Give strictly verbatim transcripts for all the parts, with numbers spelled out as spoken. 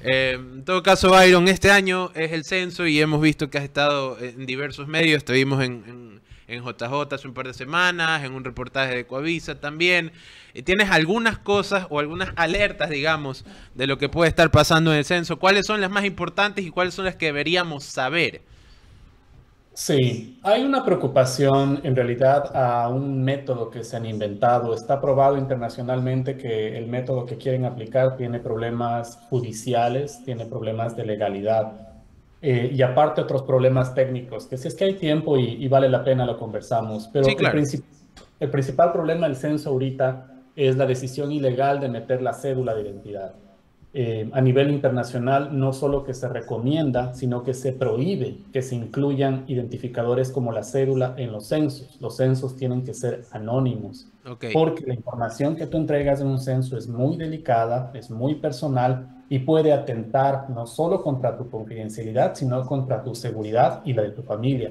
Eh, en todo caso, Byron, este año es el censo y hemos visto que has estado en diversos medios. Te vimos en, en, en J J hace un par de semanas, en un reportaje de Ecuavisa también. ¿Tienes algunas cosas o algunas alertas, digamos, de lo que puede estar pasando en el censo? ¿Cuáles son las más importantes y cuáles son las que deberíamos saber? Sí, hay una preocupación en realidad a un método que se han inventado. Está probado internacionalmente que el método que quieren aplicar tiene problemas judiciales, tiene problemas de legalidad eh, y aparte otros problemas técnicos, que si es que hay tiempo y, y vale la pena lo conversamos. Pero sí, claro. el, princip el principal problema del censo ahorita es la decisión ilegal de meter la cédula de identidad. Eh, a nivel internacional, no solo que se recomienda, sino que se prohíbe que se incluyan identificadores como la cédula en los censos. Los censos tienen que ser anónimos, okay, porque la información que tú entregas en un censo es muy delicada, es muy personal y puede atentar no solo contra tu confidencialidad, sino contra tu seguridad y la de tu familia.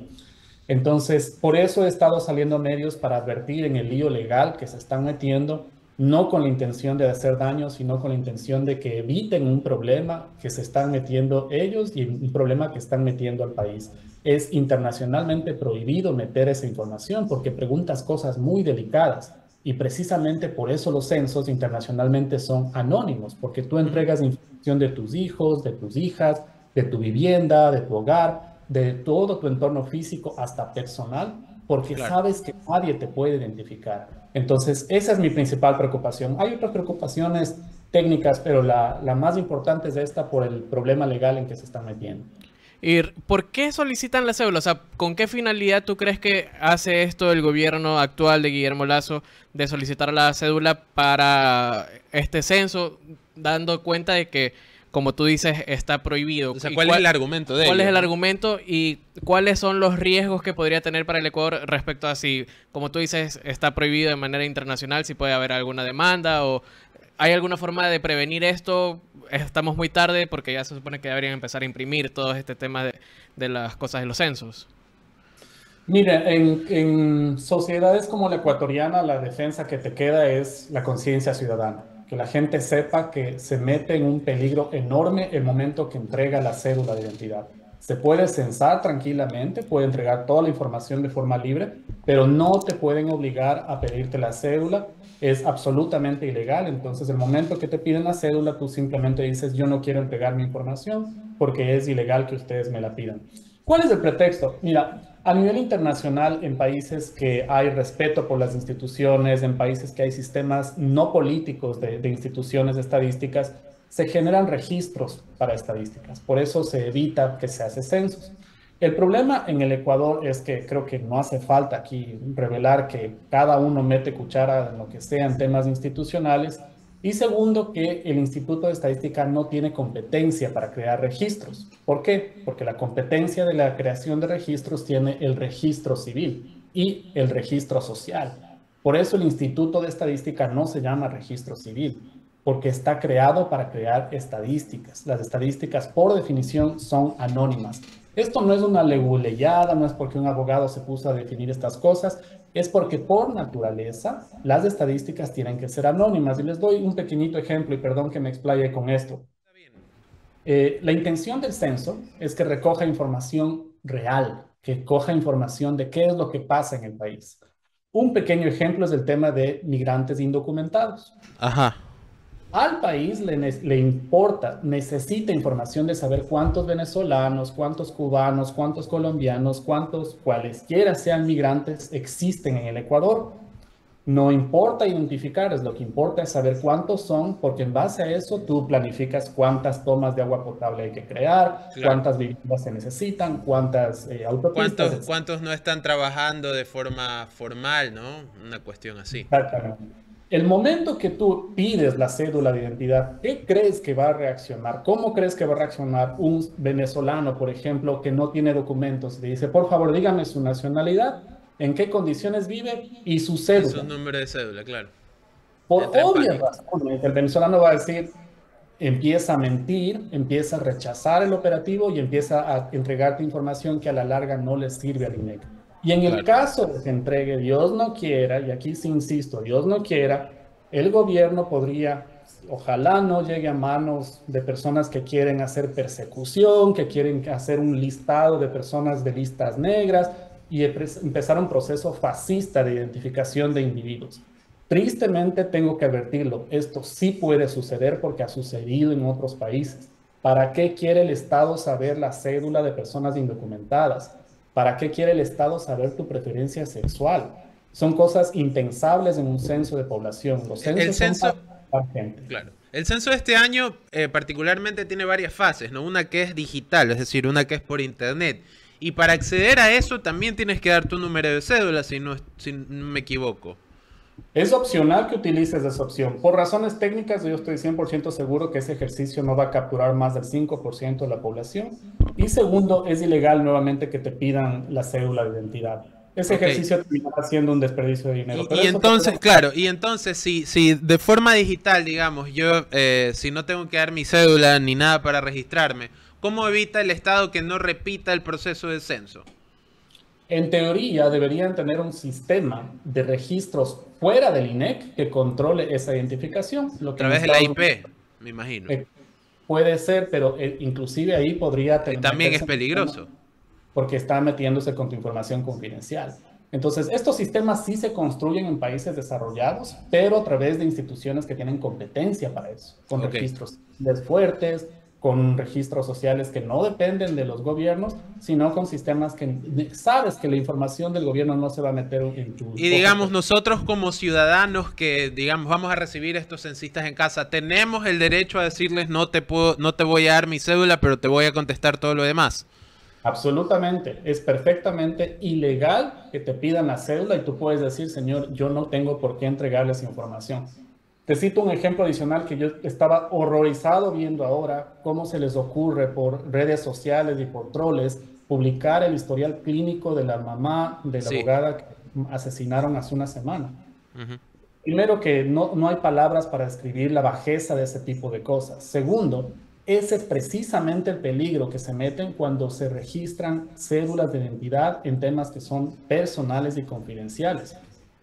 Entonces, por eso he estado saliendo a medios para advertir en el lío legal que se están metiendo, no con la intención de hacer daño, sino con la intención de que eviten un problema que se están metiendo ellos y un problema que están metiendo al país. Es internacionalmente prohibido meter esa información porque preguntas cosas muy delicadas y precisamente por eso los censos internacionalmente son anónimos, porque tú entregas información de tus hijos, de tus hijas, de tu vivienda, de tu hogar, de todo tu entorno físico hasta personal, porque claro, sabes que nadie te puede identificar. Entonces, esa es mi principal preocupación. Hay otras preocupaciones técnicas, pero la, la más importante es esta por el problema legal en que se están metiendo. ¿Y por qué solicitan la cédula? O sea, ¿con qué finalidad tú crees que hace esto el gobierno actual de Guillermo Lasso de solicitar la cédula para este censo, dando cuenta de que, como tú dices, está prohibido? O sea, ¿cuál, ¿cuál es el argumento de ¿Cuál ello? es el argumento y cuáles son los riesgos que podría tener para el Ecuador respecto a si, como tú dices, está prohibido de manera internacional, si puede haber alguna demanda o hay alguna forma de prevenir esto? Estamos muy tarde porque ya se supone que deberían empezar a imprimir todo este tema de, de las cosas de los censos. Mira, en, en sociedades como la ecuatoriana, la defensa que te queda es la conciencia ciudadana. Que la gente sepa que se mete en un peligro enorme el momento que entrega la cédula de identidad. Se puede censar tranquilamente, puede entregar toda la información de forma libre, pero no te pueden obligar a pedirte la cédula. Es absolutamente ilegal. Entonces, el momento que te piden la cédula, tú simplemente dices, yo no quiero entregar mi información porque es ilegal que ustedes me la pidan. ¿Cuál es el pretexto? Mira, a nivel internacional, en países que hay respeto por las instituciones, en países que hay sistemas no políticos de, de instituciones de estadísticas, se generan registros para estadísticas. Por eso se evita que se hace censos. El problema en el Ecuador es que creo que no hace falta aquí revelar que cada uno mete cuchara en lo que sea en temas institucionales. Y segundo, que el Instituto de Estadística no tiene competencia para crear registros. ¿Por qué? Porque la competencia de la creación de registros tiene el Registro Civil y el Registro Social. Por eso el Instituto de Estadística no se llama Registro Civil, porque está creado para crear estadísticas. Las estadísticas, por definición, son anónimas. Esto no es una leguleyada, no es porque un abogado se puso a definir estas cosas, es porque por naturaleza las estadísticas tienen que ser anónimas. Y les doy un pequeñito ejemplo y perdón que me explaye con esto. Eh, la intención del censo es que recoja información real, que coja información de qué es lo que pasa en el país. Un pequeño ejemplo es el tema de migrantes indocumentados. Ajá. Al país le, le importa, necesita información de saber cuántos venezolanos, cuántos cubanos, cuántos colombianos, cuántos cualesquiera sean migrantes existen en el Ecuador. No importa identificar, es lo que importa es saber cuántos son, porque en base a eso tú planificas cuántas tomas de agua potable hay que crear, claro, cuántas viviendas se necesitan, cuántas eh, autopistas. ¿Cuántos, ¿Cuántos no están trabajando de forma formal, ¿no? Una cuestión así. Exactamente. El momento que tú pides la cédula de identidad, ¿qué crees que va a reaccionar? ¿Cómo crees que va a reaccionar un venezolano, por ejemplo, que no tiene documentos? Le dice, por favor, dígame su nacionalidad, en qué condiciones vive y su cédula. Su número de cédula, claro. Por obvias razones, el venezolano va a decir, empieza a mentir, empieza a rechazar el operativo y empieza a entregarte información que a la larga no le sirve al INEC. Y en el caso de que entregue, Dios no quiera, y aquí sí insisto, Dios no quiera, el gobierno podría ojalá no llegue a manos de personas que quieren hacer persecución, que quieren hacer un listado de personas de listas negras y empezar un proceso fascista de identificación de individuos. Tristemente tengo que advertirlo, esto sí puede suceder porque ha sucedido en otros países. ¿Para qué quiere el Estado saber la cédula de personas indocumentadas? ¿Para qué quiere el Estado saber tu preferencia sexual? Son cosas impensables en un censo de población. Los censos el censo, son para gente. Claro. El censo de este año eh, particularmente tiene varias fases, ¿no? Una que es digital, es decir, una que es por internet. Y para acceder a eso también tienes que dar tu número de cédula, si no, si no me equivoco. Es opcional que utilices esa opción. Por razones técnicas, yo estoy cien por ciento seguro que ese ejercicio no va a capturar más del cinco por ciento de la población. Y segundo, es ilegal nuevamente que te pidan la cédula de identidad. Ese okay. ejercicio terminará siendo un desperdicio de dinero. Y, Pero y entonces, puede... claro, y entonces si, si de forma digital, digamos, yo eh, si no tengo que dar mi cédula ni nada para registrarme, ¿cómo evita el Estado que no repita el proceso de censo? En teoría deberían tener un sistema de registros fuera del I N E C que controle esa identificación. Lo que a través de la I P, me imagino. Eh, puede ser, pero eh, inclusive ahí podría tener... También es peligroso. Porque está metiéndose con tu información confidencial. Entonces, estos sistemas sí se construyen en países desarrollados, pero a través de instituciones que tienen competencia para eso. Con okay. registros fuertes, con registros sociales que no dependen de los gobiernos, sino con sistemas que sabes que la información del gobierno no se va a meter en tu... Y digamos, nosotros como ciudadanos que, digamos, vamos a recibir estos censistas en casa, tenemos el derecho a decirles no te puedo, no te voy a dar mi cédula, pero te voy a contestar todo lo demás. Absolutamente. Es perfectamente ilegal que te pidan la cédula y tú puedes decir, señor, yo no tengo por qué entregarles información. Te cito un ejemplo adicional que yo estaba horrorizado viendo ahora, cómo se les ocurre por redes sociales y por troles publicar el historial clínico de la mamá de la sí. abogada que asesinaron hace una semana. Uh-huh. Primero que no, no hay palabras para describir la bajeza de ese tipo de cosas. Segundo, ese es precisamente el peligro que se meten cuando se registran cédulas de identidad en temas que son personales y confidenciales.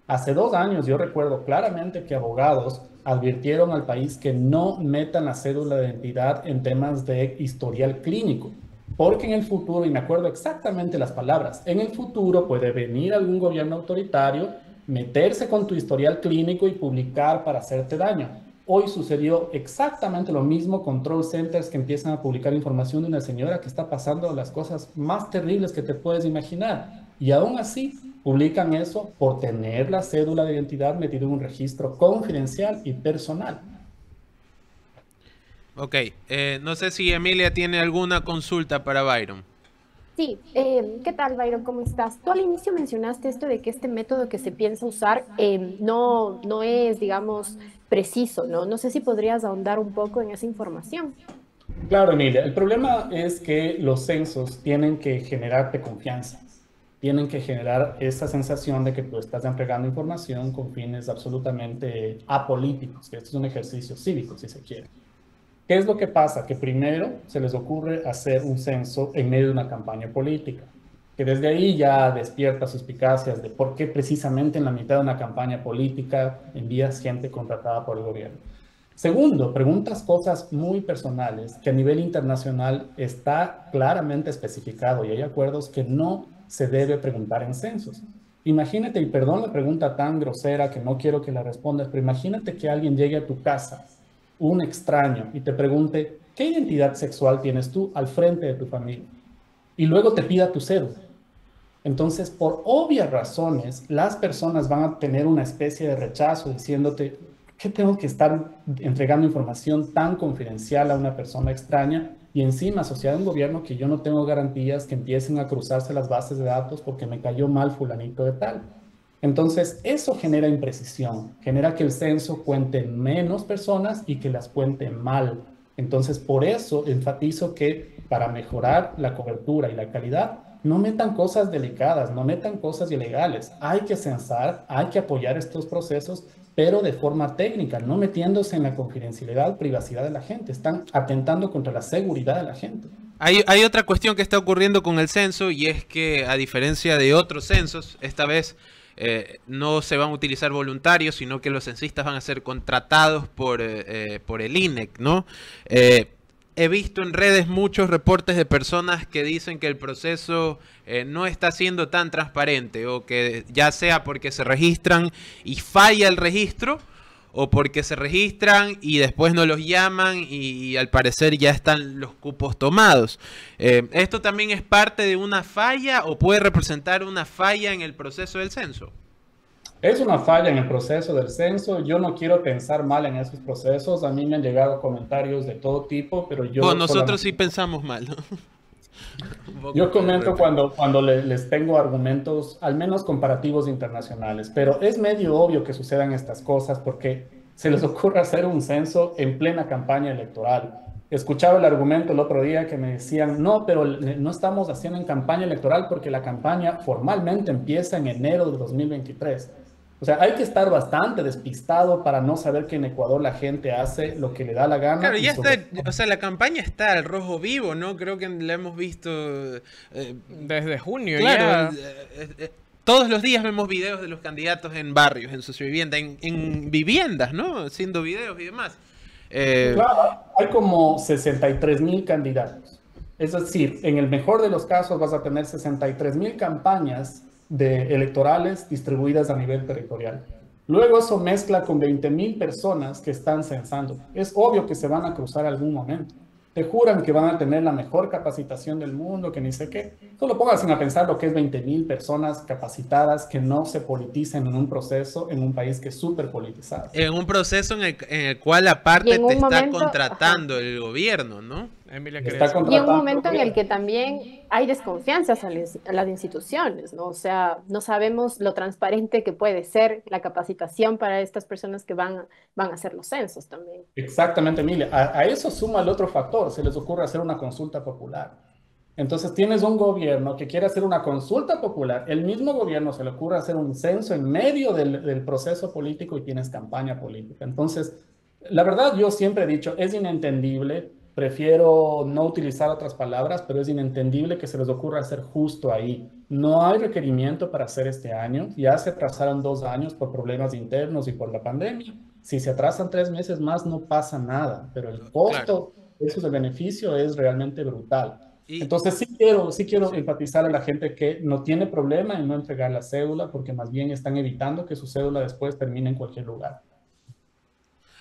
Hace dos años yo recuerdo claramente que abogados advirtieron al país que no metan la cédula de identidad en temas de historial clínico, porque en el futuro, y me acuerdo exactamente las palabras, en el futuro puede venir algún gobierno autoritario, meterse con tu historial clínico y publicar para hacerte daño. Hoy sucedió exactamente lo mismo con troll centers que empiezan a publicar información de una señora que está pasando las cosas más terribles que te puedes imaginar, y aún así publican eso por tener la cédula de identidad metida en un registro confidencial y personal. Ok, eh, no sé si Emilia tiene alguna consulta para Byron. Sí, eh, ¿qué tal, Byron? ¿Cómo estás? Tú al inicio mencionaste esto de que este método que se piensa usar eh, no, no es, digamos, preciso, ¿no? No sé si podrías ahondar un poco en esa información. Claro, Emilia. El problema es que los censos tienen que generarte confianza. Tienen que generar esa sensación de que tú estás entregando información con fines absolutamente apolíticos, que esto es un ejercicio cívico, si se quiere. ¿Qué es lo que pasa? Que primero se les ocurre hacer un censo en medio de una campaña política, que desde ahí ya despierta suspicacias de por qué precisamente en la mitad de una campaña política envías gente contratada por el gobierno. Segundo, preguntas cosas muy personales que a nivel internacional está claramente especificado y hay acuerdos que no se debe preguntar en censos. Imagínate, y perdón la pregunta tan grosera que no quiero que la respondas, pero imagínate que alguien llegue a tu casa, un extraño, y te pregunte, ¿qué identidad sexual tienes tú al frente de tu familia? Y luego te pida tu cédula. Entonces, por obvias razones, las personas van a tener una especie de rechazo diciéndote, ¿qué tengo que estar entregando información tan confidencial a una persona extraña? Y encima asociado a un gobierno que yo no tengo garantías que empiecen a cruzarse las bases de datos porque me cayó mal fulanito de tal. Entonces, eso genera imprecisión, genera que el censo cuente menos personas y que las cuente mal. Entonces, por eso enfatizo que para mejorar la cobertura y la calidad, no metan cosas delicadas, no metan cosas ilegales. Hay que censar, hay que apoyar estos procesos, pero de forma técnica, no metiéndose en la confidencialidad, privacidad de la gente. Están atentando contra la seguridad de la gente. Hay, hay otra cuestión que está ocurriendo con el censo y es que, a diferencia de otros censos, esta vez eh, no se van a utilizar voluntarios, sino que los censistas van a ser contratados por, eh, por el I N E C, ¿no? Eh, He visto en redes muchos reportes de personas que dicen que el proceso eh, no está siendo tan transparente, o que ya sea porque se registran y falla el registro, o porque se registran y después no los llaman y, y al parecer ya están los cupos tomados. Eh, ¿Esto también es parte de una falla o puede representar una falla en el proceso del censo? Es una falla en el proceso del censo. Yo no quiero pensar mal en esos procesos. A mí me han llegado comentarios de todo tipo, pero yo... Bueno, nosotros sí pensamos mal, ¿no? Yo comento cuando, cuando les, les tengo argumentos, al menos comparativos internacionales, pero es medio obvio que sucedan estas cosas porque se les ocurre hacer un censo en plena campaña electoral. Escuchaba el argumento el otro día que me decían, no, pero no estamos haciendo en campaña electoral porque la campaña formalmente empieza en enero de dos mil veintitrés. O sea, hay que estar bastante despistado para no saber que en Ecuador la gente hace lo que le da la gana. Claro, ya sobre... está, o sea, la campaña está al rojo vivo, ¿no? Creo que la hemos visto eh, desde junio. Claro, ya. Eh, eh, todos los días vemos videos de los candidatos en barrios, en sociovivienda, en, en viviendas, ¿no? Haciendo videos y demás. Eh... Claro, hay como sesenta y tres mil candidatos. Es decir, en el mejor de los casos vas a tener sesenta y tres mil campañas de electorales distribuidas a nivel territorial. Luego eso mezcla con veinte mil personas que están censando. Es obvio que se van a cruzar algún momento. Te juran que van a tener la mejor capacitación del mundo, que ni sé qué. Solo pónganse a pensar lo que es veinte mil personas capacitadas que no se politicen en un proceso, en un país que es súper politizado. En un proceso en el, en el cual aparte te está contratando el gobierno, ¿no? Y un momento en el que también hay desconfianza a las instituciones, ¿no? O sea, no sabemos lo transparente que puede ser la capacitación para estas personas que van, van a hacer los censos también. Exactamente, Emilia. A, a eso suma el otro factor, se les ocurre hacer una consulta popular. Entonces tienes un gobierno que quiere hacer una consulta popular, el mismo gobierno se le ocurre hacer un censo en medio del, del proceso político y tienes campaña política. Entonces, la verdad yo siempre he dicho, es inentendible. Prefiero no utilizar otras palabras, pero es inentendible que se les ocurra hacer justo ahí. No hay requerimiento para hacer este año. Ya se atrasaron dos años por problemas internos y por la pandemia. Si se atrasan tres meses más, no pasa nada. Pero el costo, eso es el beneficio, es realmente brutal. Entonces sí quiero, sí quiero enfatizar a la gente que no tiene problema en no entregar la cédula, porque más bien están evitando que su cédula después termine en cualquier lugar.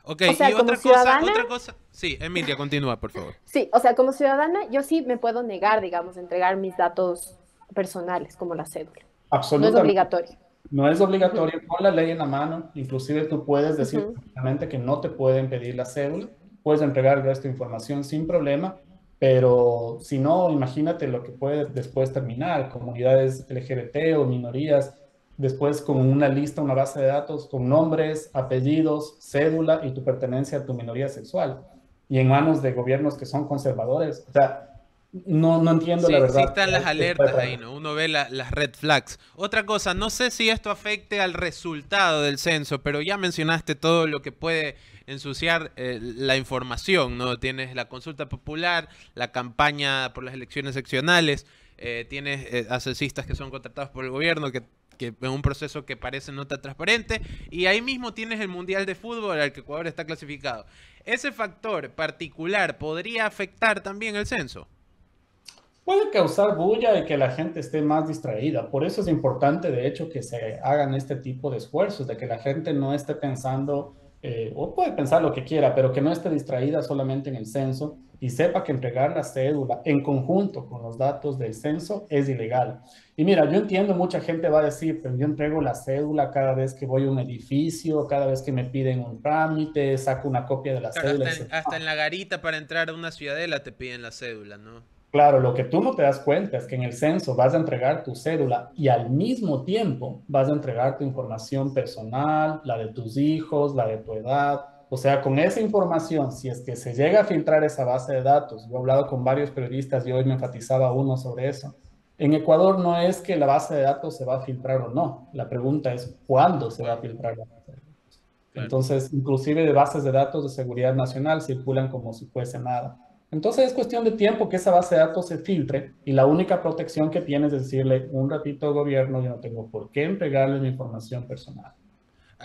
Ok, o sea, y otra cosa, otra cosa... Sí, Emilia, continúa, por favor. Sí, o sea, como ciudadana, yo sí me puedo negar, digamos, entregar mis datos personales, como la cédula. Absolutamente. No es obligatorio. No es obligatorio, uh-huh. Con la ley en la mano, inclusive tú puedes decir uh-huh. Claramente que no te pueden pedir la cédula, puedes entregar el resto de información sin problema, pero si no, imagínate lo que puede después terminar, comunidades L G B T o minorías... Después con una lista, una base de datos, con nombres, apellidos, cédula y tu pertenencia a tu minoría sexual. Y en manos de gobiernos que son conservadores. O sea, no, no entiendo sí, la verdad. Sí están las alertas ahí, ¿no? Uno ve la, las red flags. Otra cosa, no sé si esto afecte al resultado del censo, pero ya mencionaste todo lo que puede ensuciar eh, la información, ¿no? Tienes la consulta popular, la campaña por las elecciones seccionales, eh, tienes eh, censistas que son contratados por el gobierno que... que es un proceso que parece no tan transparente, y ahí mismo tienes el Mundial de Fútbol al que Ecuador está clasificado. ¿Ese factor particular podría afectar también el censo? Puede causar bulla y que la gente esté más distraída. Por eso es importante, de hecho, que se hagan este tipo de esfuerzos, de que la gente no esté pensando, eh, o puede pensar lo que quiera, pero que no esté distraída solamente en el censo y sepa que entregar la cédula en conjunto con los datos del censo es ilegal. Y mira, yo entiendo, mucha gente va a decir, pero yo entrego la cédula cada vez que voy a un edificio, cada vez que me piden un trámite, saco una copia de la claro, cédula. Hasta, en, hasta en la garita para entrar a una ciudadela te piden la cédula, ¿no? Claro, lo que tú no te das cuenta es que en el censo vas a entregar tu cédula y al mismo tiempo vas a entregar tu información personal, la de tus hijos, la de tu edad. O sea, con esa información, si es que se llega a filtrar esa base de datos, yo he hablado con varios periodistas y hoy me enfatizaba uno sobre eso. En Ecuador no es que la base de datos se va a filtrar o no. La pregunta es cuándo se va a filtrar la base de datos. Entonces, inclusive de bases de datos de seguridad nacional circulan como si fuese nada. Entonces es cuestión de tiempo que esa base de datos se filtre y la única protección que tienes es decirle un ratito al gobierno, yo no tengo por qué entregarle mi información personal.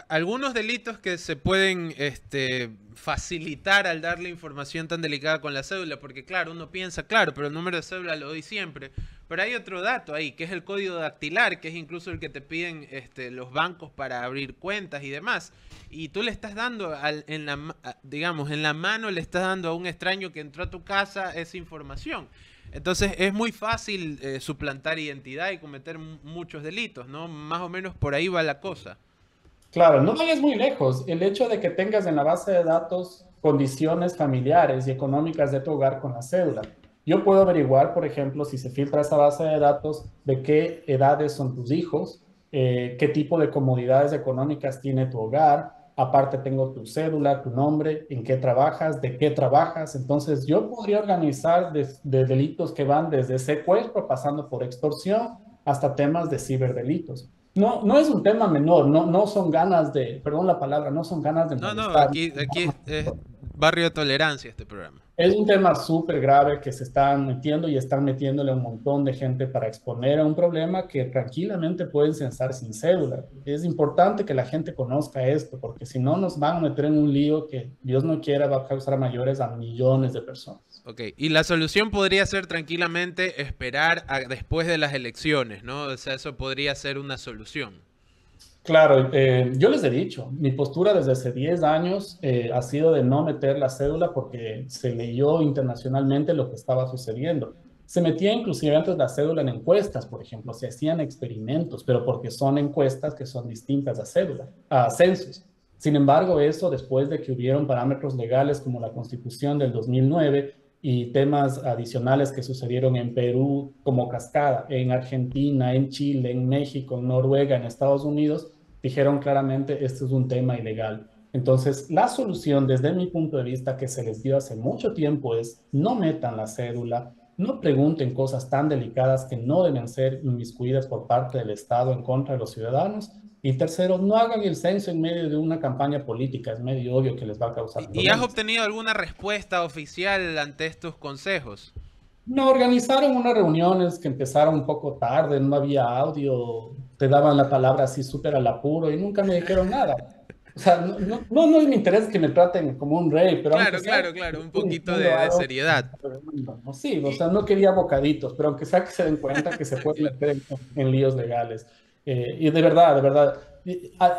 Algunos delitos que se pueden este, facilitar al darle información tan delicada con la cédula, porque claro, uno piensa, claro, pero el número de cédula lo doy siempre, pero hay otro dato ahí, que es el código dactilar, que es incluso el que te piden este, los bancos para abrir cuentas y demás, y tú le estás dando, al, en la, digamos, en la mano le estás dando a un extraño que entró a tu casa esa información. Entonces es muy fácil eh, suplantar identidad y cometer muchos delitos, ¿no? Más o menos por ahí va la cosa. Claro, no vayas muy lejos. El hecho de que tengas en la base de datos condiciones familiares y económicas de tu hogar con la cédula. Yo puedo averiguar, por ejemplo, si se filtra esa base de datos, de qué edades son tus hijos, eh, qué tipo de comodidades económicas tiene tu hogar. Aparte tengo tu cédula, tu nombre, en qué trabajas, de qué trabajas. Entonces yo podría organizar de, de delitos que van desde secuestro, pasando por extorsión, hasta temas de ciberdelitos. No, no es un tema menor, no, no son ganas de, perdón la palabra, no son ganas de molestar. No, no, aquí, aquí es barrio de tolerancia este programa. Es un tema súper grave que se están metiendo y están metiéndole a un montón de gente para exponer a un problema que tranquilamente pueden censar sin cédula. Es importante que la gente conozca esto, porque si no nos van a meter en un lío que, Dios no quiera, va a causar mayores a millones de personas. Ok, y la solución podría ser tranquilamente esperar a después de las elecciones, ¿no? O sea, eso podría ser una solución. Claro, eh, yo les he dicho, mi postura desde hace diez años eh, ha sido de no meter la cédula porque se leyó internacionalmente lo que estaba sucediendo. Se metía inclusive antes la cédula en encuestas, por ejemplo, se hacían experimentos, pero porque son encuestas que son distintas a cédula, a censos. Sin embargo, eso después de que hubieron parámetros legales como la Constitución del dos mil nueve, y temas adicionales que sucedieron en Perú como cascada, en Argentina, en Chile, en México, en Noruega, en Estados Unidos, dijeron claramente este es un tema ilegal. Entonces, la solución desde mi punto de vista que se les dio hace mucho tiempo es no metan la cédula, no pregunten cosas tan delicadas que no deben ser inmiscuidas por parte del Estado en contra de los ciudadanos. Y tercero, no hagan el censo en medio de una campaña política, es medio obvio que les va a causar problemas. ¿Y has obtenido alguna respuesta oficial ante estos consejos? No, organizaron unas reuniones que empezaron un poco tarde, no había audio, te daban la palabra así súper al apuro y nunca me dijeron nada. O sea, no, no, no, no es mi interés que me traten como un rey, pero... Claro, claro, sea, claro, un poquito de, de seriedad. Sí, o sea, no quería bocaditos, pero aunque sea que se den cuenta que se pueden meter en, en líos legales. Eh, y de verdad, de verdad,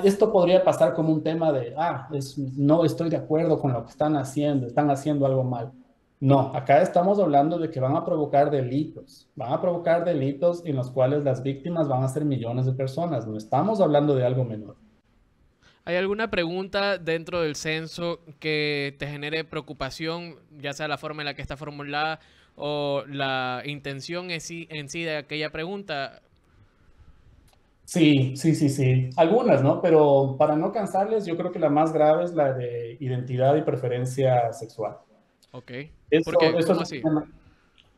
esto podría pasar como un tema de, ah, es, no estoy de acuerdo con lo que están haciendo, están haciendo algo mal. No, acá estamos hablando de que van a provocar delitos, van a provocar delitos en los cuales las víctimas van a ser millones de personas, no estamos hablando de algo menor. ¿Hay alguna pregunta dentro del censo que te genere preocupación, ya sea la forma en la que está formulada o la intención en sí, en sí de aquella pregunta? Sí, sí, sí, sí. Algunas, ¿no? Pero para no cansarles, yo creo que la más grave es la de identidad y preferencia sexual. Ok. Eso, ¿Por qué? Eso ¿Cómo es así? Tema,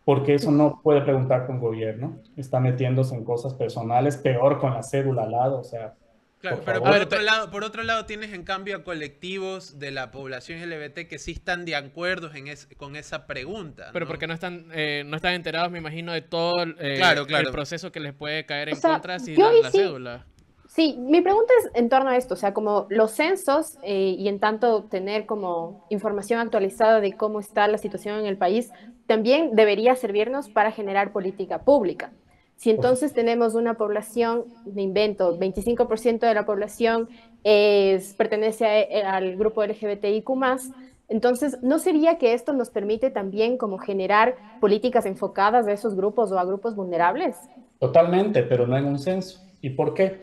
porque eso no puede preguntar con gobierno. Está metiéndose en cosas personales, peor con la cédula al lado, o sea... Claro, por pero favor. Por otro lado, por otro lado tienes en cambio a colectivos de la población L G B T que sí están de acuerdo en es, con esa pregunta, ¿no? Pero porque no están eh, no están enterados, me imagino, de todo eh, claro, claro. el proceso que les puede caer en o sea, contra si dan la sí, cédula. Sí, mi pregunta es en torno a esto, o sea, como los censos eh, y en tanto tener como información actualizada de cómo está la situación en el país, también debería servirnos para generar política pública. Si entonces tenemos una población, me invento, veinticinco por ciento de la población es, pertenece a, al grupo L G B T I Q más, entonces, ¿no sería que esto nos permite también como generar políticas enfocadas a esos grupos o a grupos vulnerables? Totalmente, pero no en un censo. ¿Y por qué?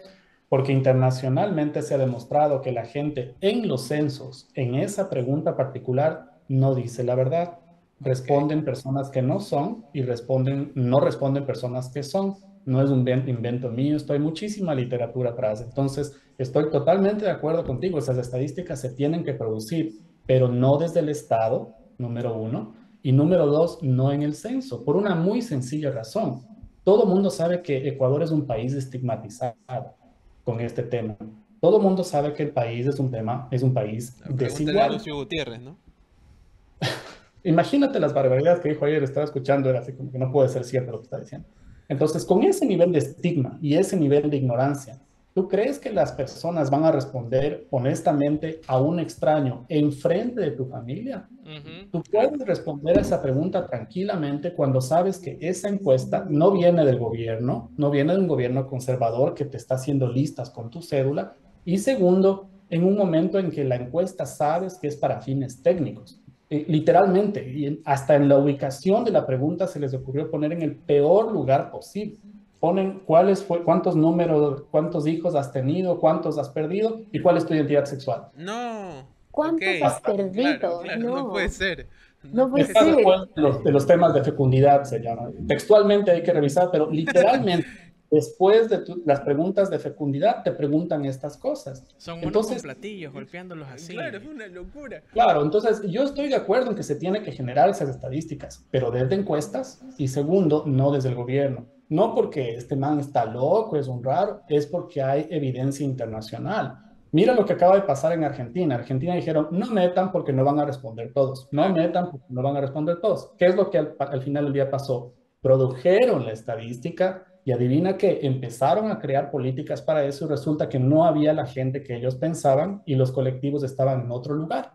Porque internacionalmente se ha demostrado que la gente en los censos, en esa pregunta particular, no dice la verdad. Responden personas que no son y responden, no responden personas que son. No es un invento mío, estoy muchísima literatura atrás. Entonces, estoy totalmente de acuerdo contigo. Esas estadísticas se tienen que producir, pero no desde el Estado, número uno. Y número dos, no en el censo, por una muy sencilla razón. Todo mundo sabe que Ecuador es un país estigmatizado con este tema. Todo mundo sabe que el país es un tema, es un país desigual. Pregúntale a Lucio Gutiérrez, ¿no? Imagínate las barbaridades que dijo ayer, estaba escuchando, era así como que no puede ser cierto lo que está diciendo. Entonces, con ese nivel de estigma y ese nivel de ignorancia, ¿tú crees que las personas van a responder honestamente a un extraño enfrente de tu familia? Uh-huh. Tú puedes responder a esa pregunta tranquilamente cuando sabes que esa encuesta no viene del gobierno, no viene de un gobierno conservador que te está haciendo listas con tu cédula. Y segundo, en un momento en que la encuesta sabes que es para fines técnicos. Eh, literalmente, y hasta en la ubicación de la pregunta se les ocurrió poner en el peor lugar posible. Ponen cuáles fue, cuántos números, cuántos hijos has tenido, cuántos has perdido y cuál es tu identidad sexual. No. ¿Cuántos okay. has perdido? Claro, claro, no. no puede ser. No puede Estás ser. De los, de los temas de fecundidad se llama. Textualmente hay que revisar, pero literalmente después de tu, las preguntas de fecundidad te preguntan estas cosas. Son entonces, unos platillos golpeándolos así. Claro, es una locura. Claro, entonces yo estoy de acuerdo en que se tiene que generar esas estadísticas, pero desde encuestas y segundo, no desde el gobierno. No porque este man está loco, es un raro, es porque hay evidencia internacional. Mira lo que acaba de pasar en Argentina. Argentina dijeron, no metan porque no van a responder todos. No metan porque no van a responder todos. ¿Qué es lo que al, al final del día pasó? Produjeron la estadística y adivina qué, empezaron a crear políticas para eso y resulta que no había la gente que ellos pensaban y los colectivos estaban en otro lugar.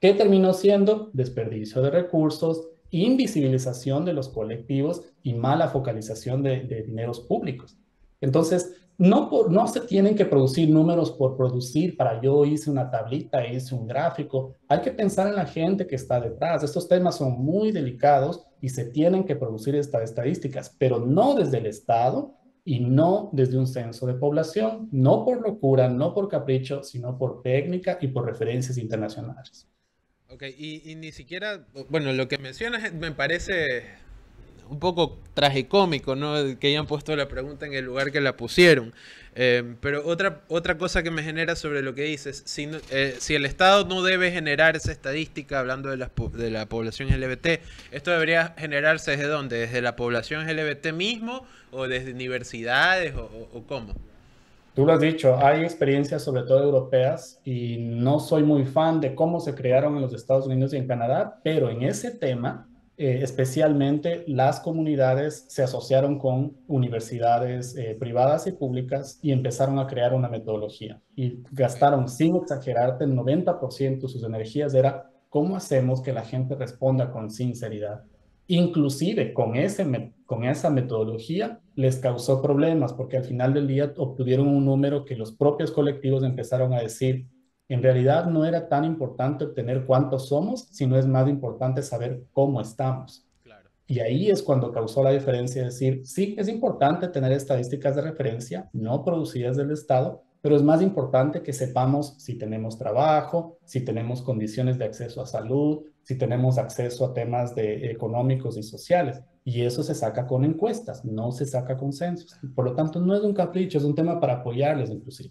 ¿Qué terminó siendo? Desperdicio de recursos, invisibilización de los colectivos y mala focalización de, de dineros públicos. Entonces, no, por, no se tienen que producir números por producir, para yo hice una tablita, hice un gráfico. Hay que pensar en la gente que está detrás. Estos temas son muy delicados y se tienen que producir estas estadísticas, pero no desde el Estado y no desde un censo de población, no por locura, no por capricho, sino por técnica y por referencias internacionales. Ok, y, y ni siquiera, bueno, lo que mencionas me parece un poco tragicómico, ¿no? Que hayan puesto la pregunta en el lugar que la pusieron. Eh, pero otra, otra cosa que me genera sobre lo que dices, si, no, eh, si el Estado no debe generar esa estadística, hablando de la, de la población L G B T, ¿esto debería generarse desde dónde? ¿Desde la población L G B T mismo o desde universidades o, o, o cómo? Tú lo has dicho, hay experiencias sobre todo europeas y no soy muy fan de cómo se crearon en los Estados Unidos y en Canadá, pero en ese tema, eh, especialmente las comunidades se asociaron con universidades eh, privadas y públicas y empezaron a crear una metodología y gastaron, sin exagerarte, el noventa por ciento de sus energías era cómo hacemos que la gente responda con sinceridad. Inclusive con, ese, con esa metodología les causó problemas porque al final del día obtuvieron un número que los propios colectivos empezaron a decir, en realidad no era tan importante obtener cuántos somos, sino es más importante saber cómo estamos. Claro. Y ahí es cuando causó la diferencia de decir, sí, es importante tener estadísticas de referencia, no producidas del Estado, pero es más importante que sepamos si tenemos trabajo, si tenemos condiciones de acceso a salud, si tenemos acceso a temas de, económicos y sociales. Y eso se saca con encuestas, no se saca con censos. Por lo tanto, no es un capricho, es un tema para apoyarles inclusive.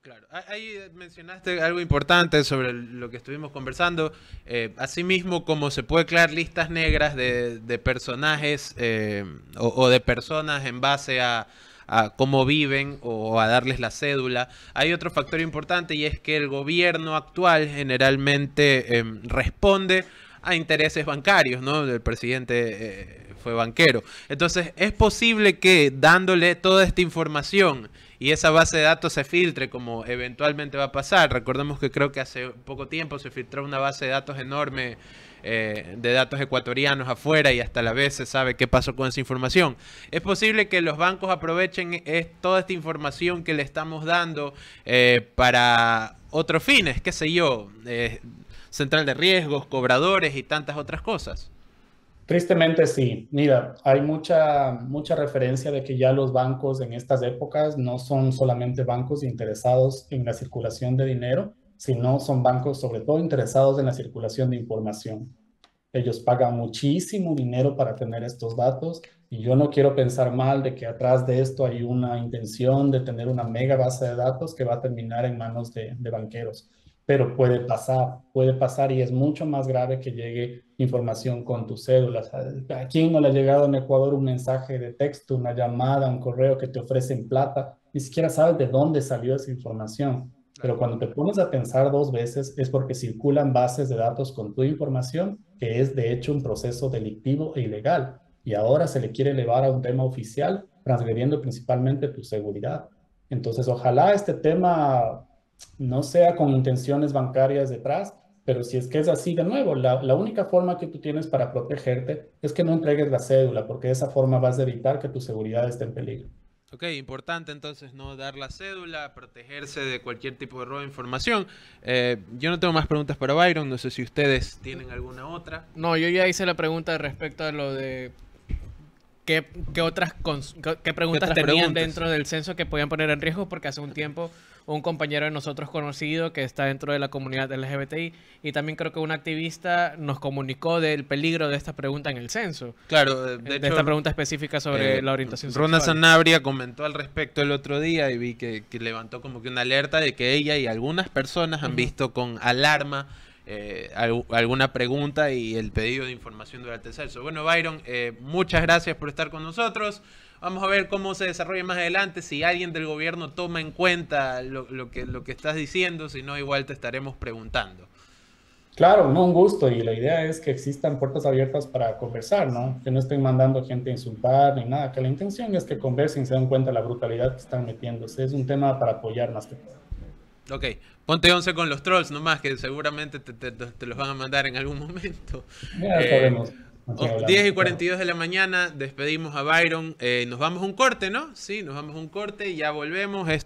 Claro. Ahí mencionaste algo importante sobre lo que estuvimos conversando. Eh, asimismo, como se puede crear listas negras de, de personajes eh, o, o de personas en base a... a cómo viven o a darles la cédula. Hay otro factor importante y es que el gobierno actual generalmente eh, responde a intereses bancarios, ¿no? El presidente eh, fue banquero. Entonces, ¿es posible que dándole toda esta información y esa base de datos se filtre como eventualmente va a pasar? Recordemos que creo que hace poco tiempo se filtró una base de datos enorme Eh, de datos ecuatorianos afuera y hasta la vez se sabe qué pasó con esa información. ¿Es posible que los bancos aprovechen es, toda esta información que le estamos dando eh, para otros fines? ¿Qué sé yo? Eh, central de riesgos, cobradores y tantas otras cosas. Tristemente sí. Mira, hay mucha, mucha referencia de que ya los bancos en estas épocas no son solamente bancos interesados en la circulación de dinero, sino son bancos sobre todo interesados en la circulación de información. Ellos pagan muchísimo dinero para tener estos datos y yo no quiero pensar mal de que atrás de esto hay una intención de tener una mega base de datos que va a terminar en manos de, de banqueros. Pero puede pasar, puede pasar y es mucho más grave que llegue información con tus cédulas. ¿A quién no le ha llegado en Ecuador un mensaje de texto, una llamada, un correo que te ofrecen plata? Ni siquiera sabes de dónde salió esa información. Pero cuando te pones a pensar dos veces es porque circulan bases de datos con tu información, que es de hecho un proceso delictivo e ilegal. Y ahora se le quiere elevar a un tema oficial, transgrediendo principalmente tu seguridad. Entonces, ojalá este tema no sea con intenciones bancarias detrás, pero si es que es así, de nuevo, la, la única forma que tú tienes para protegerte es que no entregues la cédula, porque de esa forma vas a evitar que tu seguridad esté en peligro. Ok, importante entonces no dar la cédula, protegerse de cualquier tipo de robo de información. Eh, yo no tengo más preguntas para Byron, no sé si ustedes tienen alguna otra. No, yo ya hice la pregunta respecto a lo de qué, qué otras qué, qué preguntas ¿Qué tenían preguntas? dentro del censo que podían poner en riesgo, porque hace un tiempo un compañero de nosotros conocido que está dentro de la comunidad L G B T I y también creo que un activista nos comunicó del peligro de esta pregunta en el censo. Claro, de, de hecho, esta pregunta específica sobre eh, la orientación sexual. Rona Sanabria comentó al respecto el otro día y vi que, que levantó como que una alerta de que ella y algunas personas han uh-huh. visto con alarma eh, al, alguna pregunta y el pedido de información durante el censo. Bueno, Byron, eh, muchas gracias por estar con nosotros. Vamos a ver cómo se desarrolla más adelante, si alguien del gobierno toma en cuenta lo, lo, que, lo que estás diciendo, si no, igual te estaremos preguntando. Claro, no, un gusto, y la idea es que existan puertas abiertas para conversar, ¿no? Que no estén mandando gente a insultar ni nada, que la intención es que conversen y se den cuenta de la brutalidad que están metiéndose. Es un tema para apoyar más que todo. Ok, ponte once con los trolls nomás, que seguramente te, te, te los van a mandar en algún momento. Ya eh, sabemos. diez y cuarenta y dos de la mañana, despedimos a Byron, eh, nos vamos a un corte, ¿no? Sí, nos vamos a un corte y ya volvemos. Esto